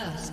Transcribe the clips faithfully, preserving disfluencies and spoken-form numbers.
First.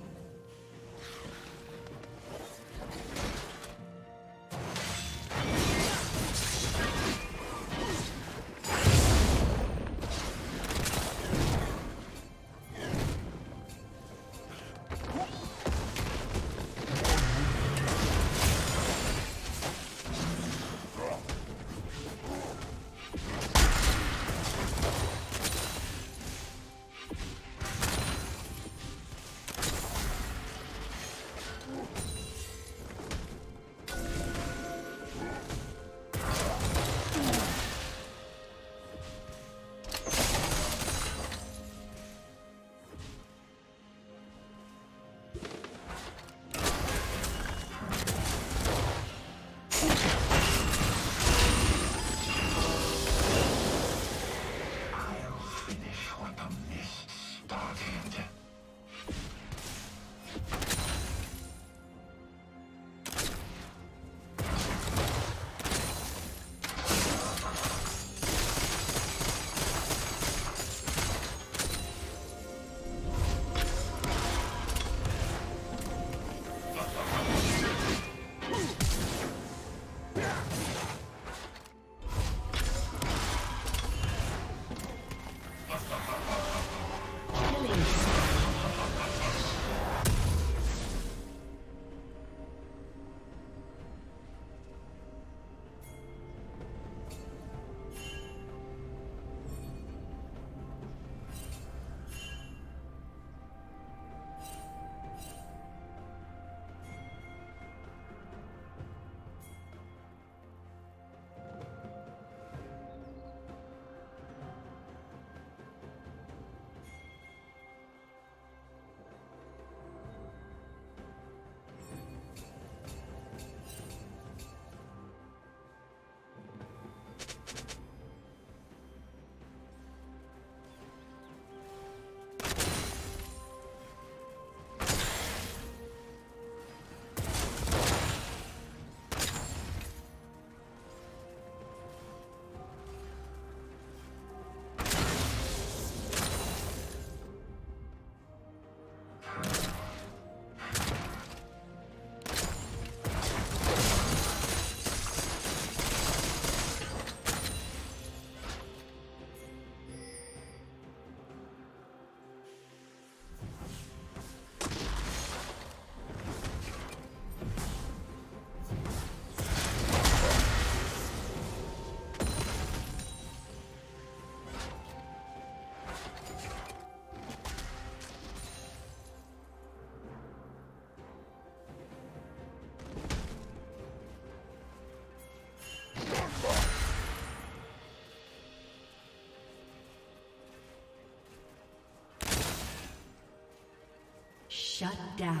Shut down.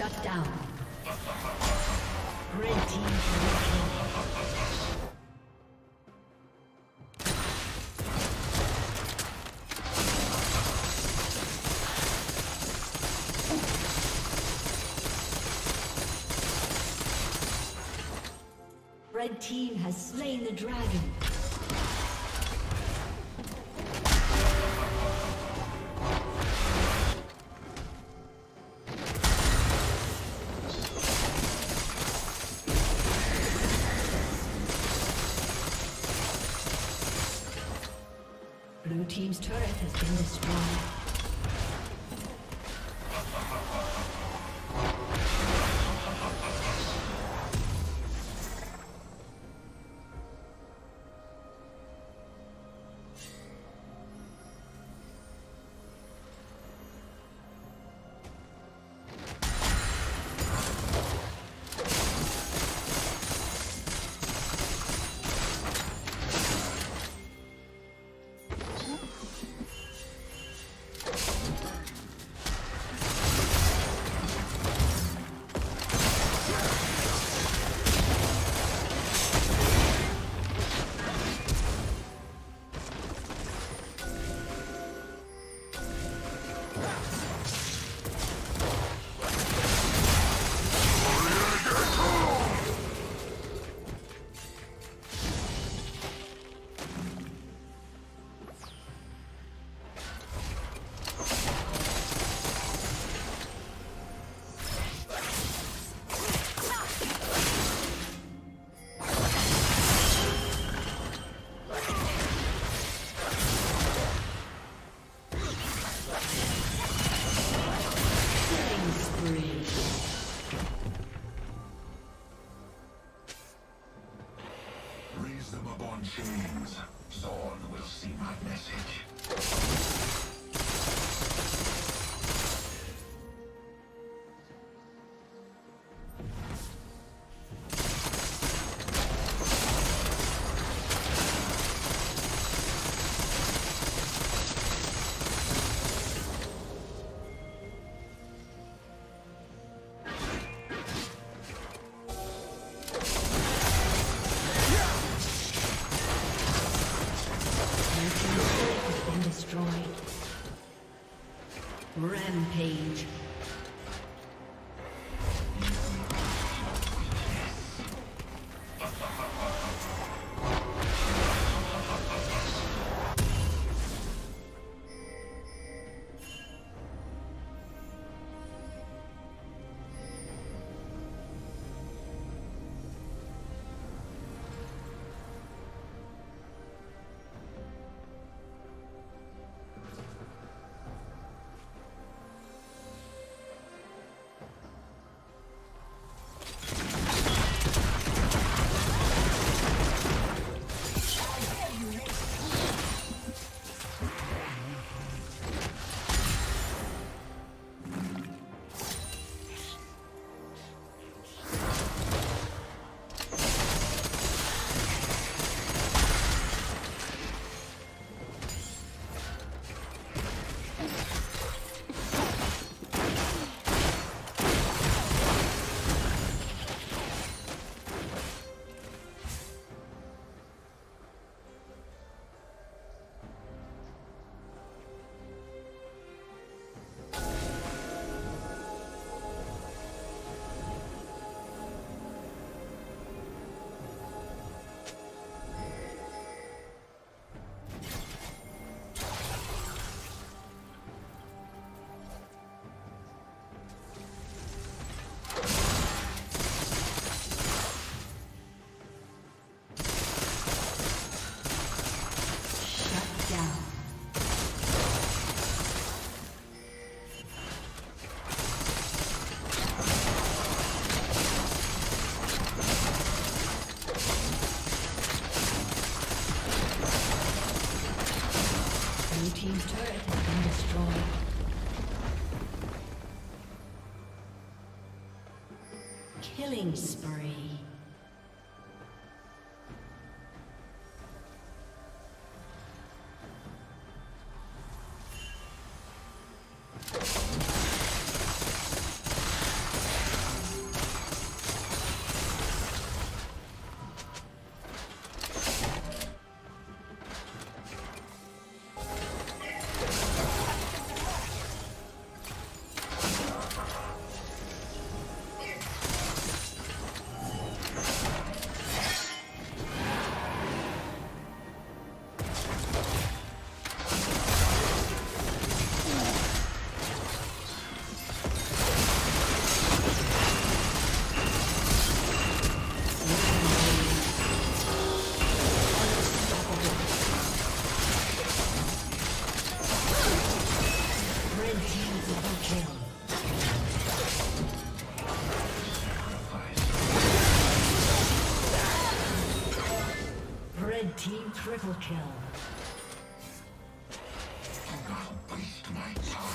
Shut down. Red team double kill. Red team has slain the dragon. Blue team's turret has been destroyed. Rampage. Killing spree. Team triple kill. Do not waste my time.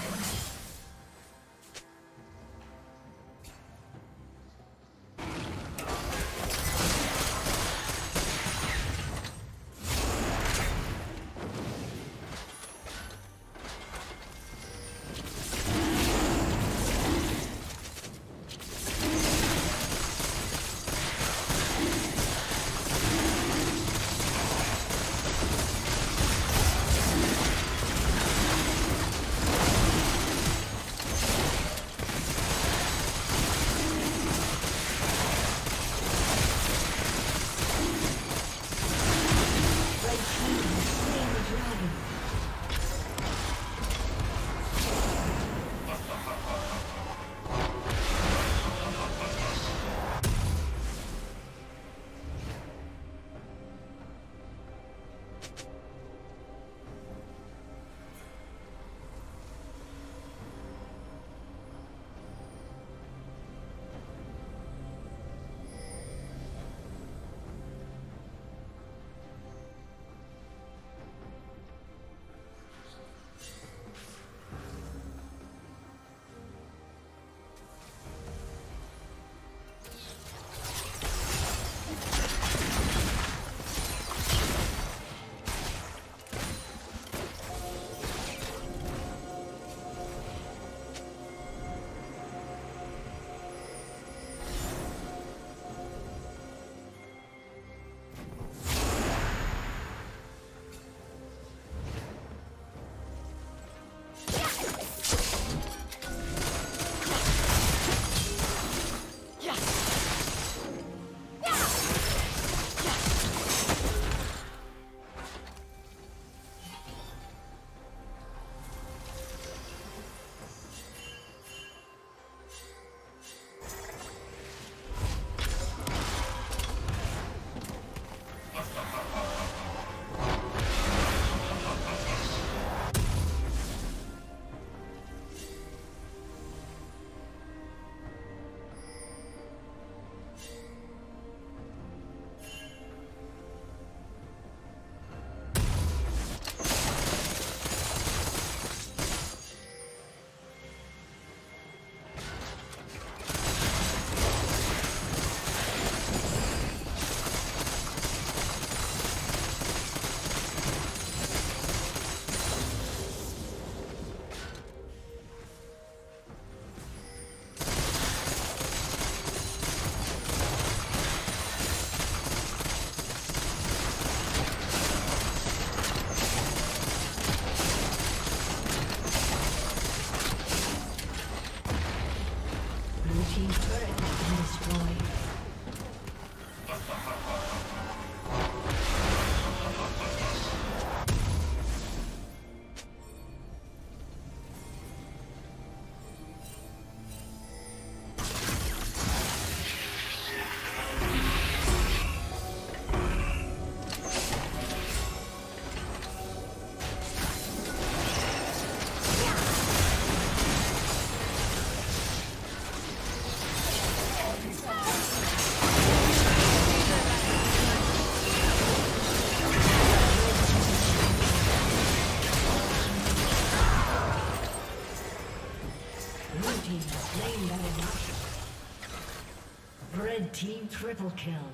Blame that enough. Red team triple kill.